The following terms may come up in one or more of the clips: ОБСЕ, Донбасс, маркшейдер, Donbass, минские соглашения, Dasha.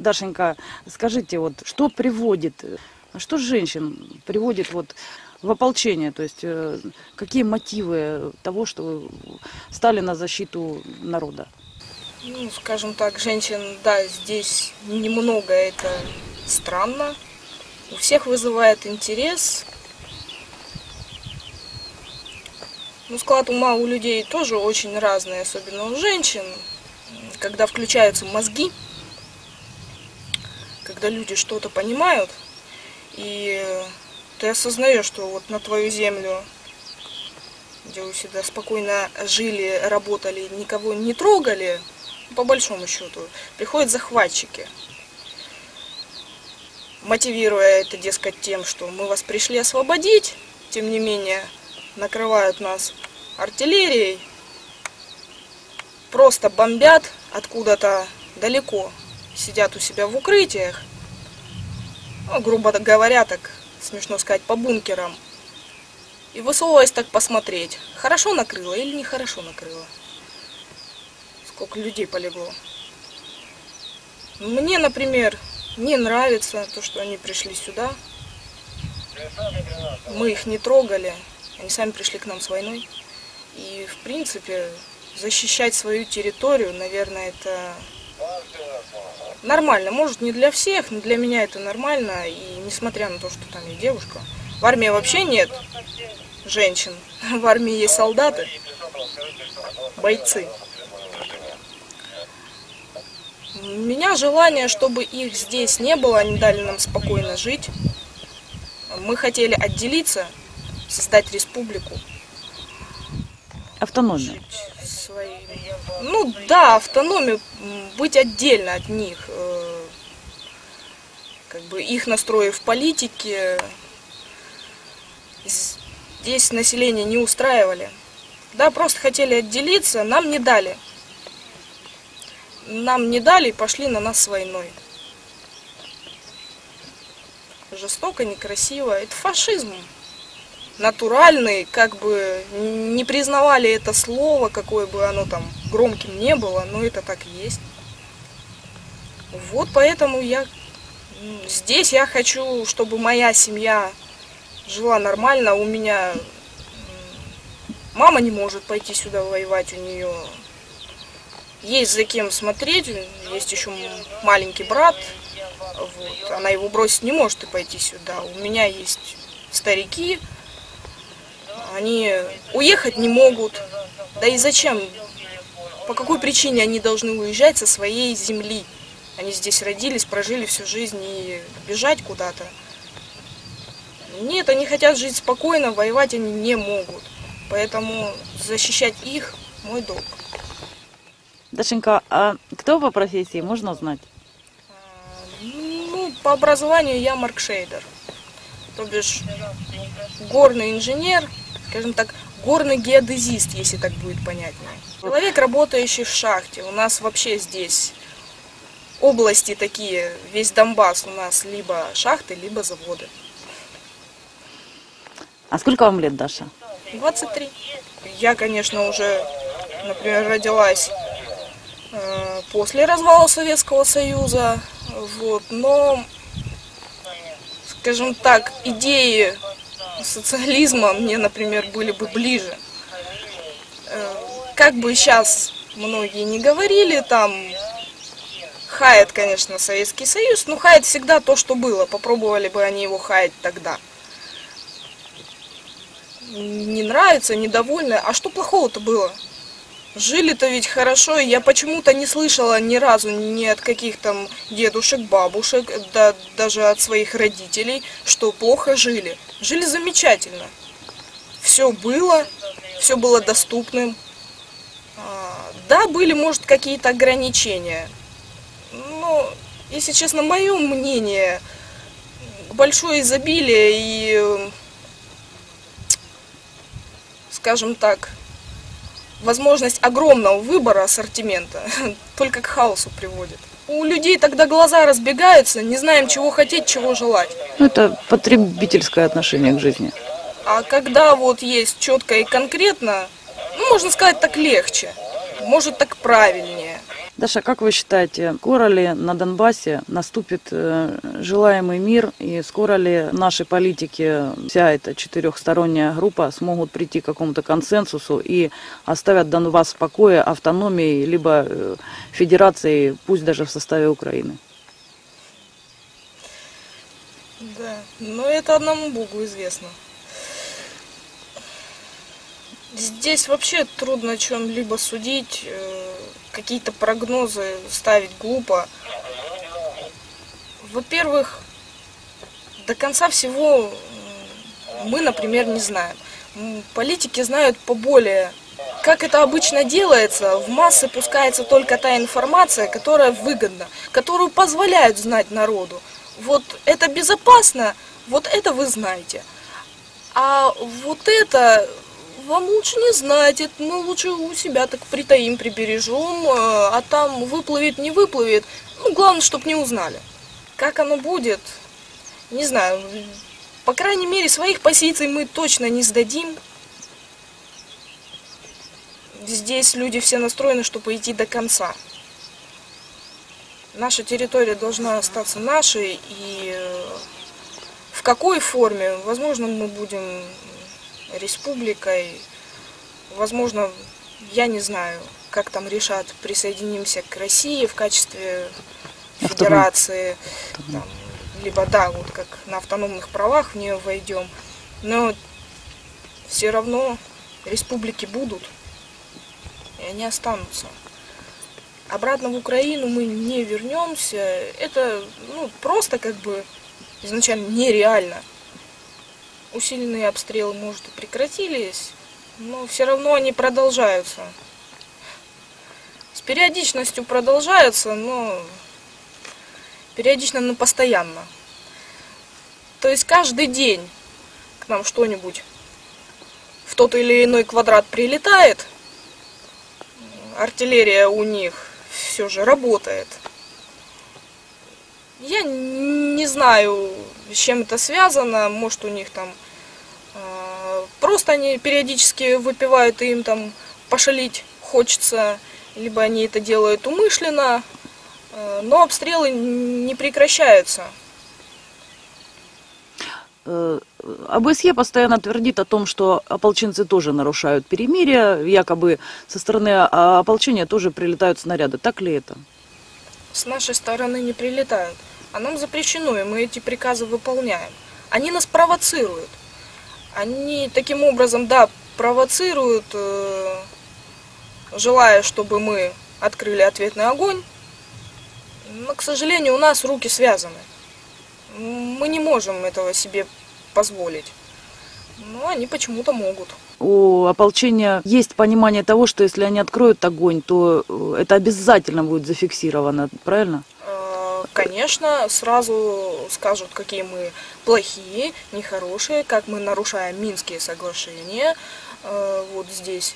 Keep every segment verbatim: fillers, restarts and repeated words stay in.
Дашенька, скажите, вот, что приводит, что женщин приводит вот в ополчение, то есть какие мотивы того, что вы стали на защиту народа? Ну, скажем так, женщин, да, здесь немного, это странно. У всех вызывает интерес. Ну, склад ума у людей тоже очень разный, особенно у женщин. Когда включаются мозги, когда люди что-то понимают, и ты осознаешь, что вот на твою землю, где вы всегда спокойно жили, работали, никого не трогали, по большому счету, приходят захватчики, мотивируя это, дескать, тем, что мы вас пришли освободить, тем не менее, накрывают нас артиллерией, просто бомбят откуда-то далеко, сидят у себя в укрытиях, ну, грубо говоря, так смешно сказать, по бункерам, и высовываясь так посмотреть, хорошо накрыло или нехорошо накрыло, сколько людей полегло. Мне, например, не нравится то, что они пришли сюда, мы их не трогали, они сами пришли к нам с войной, и, в принципе, защищать свою территорию, наверное, это нормально. Может, не для всех, но для меня это нормально, и несмотря на то, что там и девушка. В армии вообще нет женщин, в армии есть солдаты, бойцы. У меня желание, чтобы их здесь не было, они дали нам спокойно жить. Мы хотели отделиться, создать республику. Автономию. Ну да, автономию, быть отдельно от них, как бы их настрои в политике. Здесь население не устраивали. Да, просто хотели отделиться, нам не дали. Нам не дали и пошли на нас с войной. Жестоко, некрасиво. Это фашизм. Натуральный, как бы не признавали это слово, какое бы оно там громким не было, но это так и есть. Вот поэтому я здесь я хочу, чтобы моя семья жила нормально. У меня мама не может пойти сюда воевать, у нее есть за кем смотреть, есть еще маленький брат, вот. Она его бросить не может и пойти сюда. У меня есть старики. Они уехать не могут. Да и зачем? По какой причине они должны уезжать со своей земли? Они здесь родились, прожили всю жизнь и бежать куда-то. Нет, они хотят жить спокойно, воевать они не могут. Поэтому защищать их мой долг. Дашенька, а кто по профессии, можно знать? Ну, по образованию я маркшейдер. То бишь горный инженер, скажем так, горный геодезист, если так будет понятнее. Человек, работающий в шахте. У нас вообще здесь области такие, весь Донбасс у нас либо шахты, либо заводы. А сколько вам лет, Даша? двадцать три. Я, конечно, уже, например, родилась э, после развала Советского Союза, вот, но, скажем так, идеи социализма мне, например, были бы ближе. Как бы сейчас многие не говорили, там хает, конечно, Советский Союз, но хает всегда то, что было. Попробовали бы они его хаять тогда. Не нравится, недовольны. А что плохого-то было? Жили-то ведь хорошо, я почему-то не слышала ни разу ни от каких там дедушек, бабушек, да даже от своих родителей, что плохо жили. Жили замечательно. Все было, все было доступным. Да, были, может, какие-то ограничения. Но, если честно, мое мнение, большое изобилие и, скажем так, возможность огромного выбора ассортимента только к хаосу приводит. У людей тогда глаза разбегаются, не знаем, чего хотеть, чего желать. Ну, это потребительское отношение к жизни. А когда вот есть четко и конкретно, ну, можно сказать, так легче, может, так правильнее. Даша, как вы считаете, скоро ли на Донбассе наступит желаемый мир и скоро ли наши политики, вся эта четырехсторонняя группа, смогут прийти к какому-то консенсусу и оставят Донбасс в покое, автономии, либо федерации, пусть даже в составе Украины? Да, но это одному Богу известно. Здесь вообще трудно о чем-либо судить, какие-то прогнозы ставить глупо. Во-первых, до конца всего мы, например, не знаем. Политики знают поболее. Как это обычно делается, в массы пускается только та информация, которая выгодна, которую позволяют знать народу. Вот это безопасно, вот это вы знаете. А вот это... Вам лучше не знать, это мы лучше у себя так притаим, прибережем, а там выплывет, не выплывет. Ну, главное, чтобы не узнали. Как оно будет, не знаю. По крайней мере, своих позиций мы точно не сдадим. Здесь люди все настроены, чтобы идти до конца. Наша территория должна остаться нашей, и в какой форме, возможно, мы будем... республикой, возможно, я не знаю, как там решат, присоединимся к России в качестве федерации, там, либо, да, вот как на автономных правах в нее войдем, но все равно республики будут, и они останутся. Обратно в Украину мы не вернемся, это, ну, просто как бы изначально нереально. Усиленные обстрелы, может, и прекратились, но все равно они продолжаются. С периодичностью продолжаются, но периодично, но постоянно. То есть каждый день к нам что-нибудь в тот или иной квадрат прилетает. Артиллерия у них все же работает. Я не знаю, с чем это связано, может у них там э, просто они периодически выпивают и им там пошалить хочется, либо они это делают умышленно, э, но обстрелы не прекращаются. ОБСЕ постоянно твердит о том, что ополченцы тоже нарушают перемирие, якобы со стороны ополчения тоже прилетают снаряды. Так ли это? С нашей стороны не прилетают, а нам запрещено, и мы эти приказы выполняем. Они нас провоцируют. Они таким образом, да, провоцируют, э, желая, чтобы мы открыли ответный огонь. Но, к сожалению, у нас руки связаны. Мы не можем этого себе позволить. Но они почему-то могут. У ополчения есть понимание того, что если они откроют огонь, то это обязательно будет зафиксировано, правильно? Конечно, сразу скажут, какие мы плохие, нехорошие, как мы нарушаем минские соглашения. Вот здесь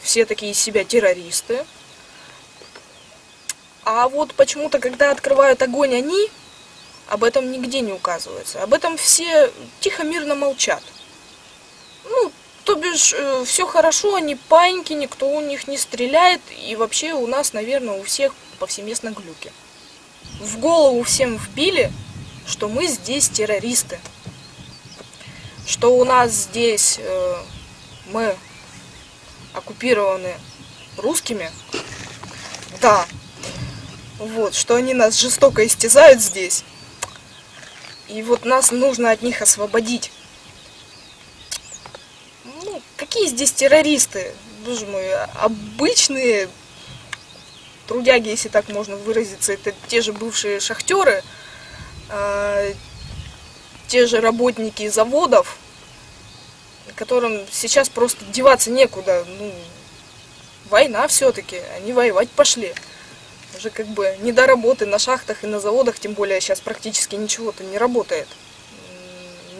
все такие из себя террористы. А вот почему-то, когда открывают огонь они, об этом нигде не указывается. Об этом все тихо, мирно молчат. Ну, то бишь, э, все хорошо, они паньки, никто у них не стреляет. И вообще у нас, наверное, у всех повсеместно глюки. В голову всем вбили, что мы здесь террористы. Что у нас здесь э, мы оккупированы русскими. Да. Вот, что они нас жестоко истязают здесь. И вот нас нужно от них освободить. Какие здесь террористы? Боже мой, обычные трудяги, если так можно выразиться, это те же бывшие шахтеры, э, те же работники заводов, которым сейчас просто деваться некуда. Ну, война все-таки, они воевать пошли. Уже как бы не до работы на шахтах и на заводах, тем более сейчас практически ничего-то не работает.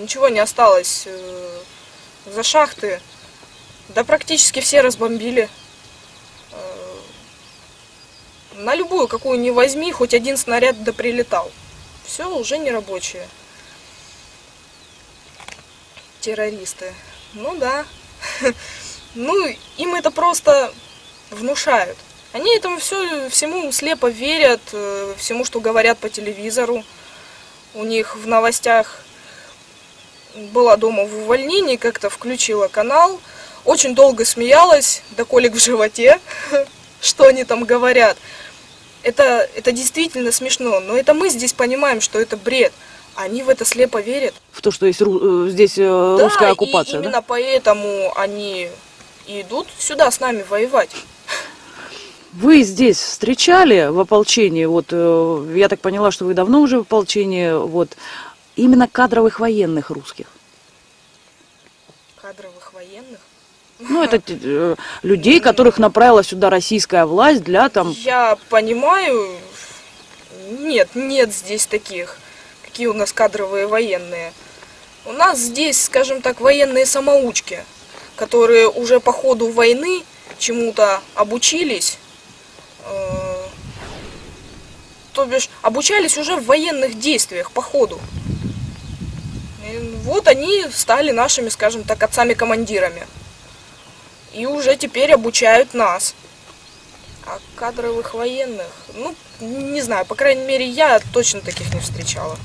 Ничего не осталось э, за шахты. Да практически все разбомбили. На любую, какую ни возьми, хоть один снаряд да прилетал. Все, уже не рабочие. Террористы. Ну да. Ну, им это просто внушают. Они этому все, всему слепо верят, всему, что говорят по телевизору. У них в новостях была дома в увольнении, как-то включила канал. Очень долго смеялась, до колик в животе, что они там говорят. Это, это действительно смешно, но это мы здесь понимаем, что это бред. Они в это слепо верят. В то, что есть ру здесь э, да, русская оккупация. И именно да? Поэтому они идут сюда с нами воевать. Вы здесь встречали в ополчении, вот э, я так поняла, что вы давно уже в ополчении, вот именно кадровых военных русских. Кадровых военных? Ну, это э, людей, которых направила сюда российская власть для там. Я понимаю, нет, нет здесь таких. Какие у нас кадровые военные. У нас здесь, скажем так, военные самоучки, которые уже по ходу войны чему-то обучились, э, то бишь обучались уже в военных действиях по ходу. И вот они стали нашими, скажем так, отцами-командирами. И уже теперь обучают нас. А кадровых военных, ну, не знаю, по крайней мере, я точно таких не встречала.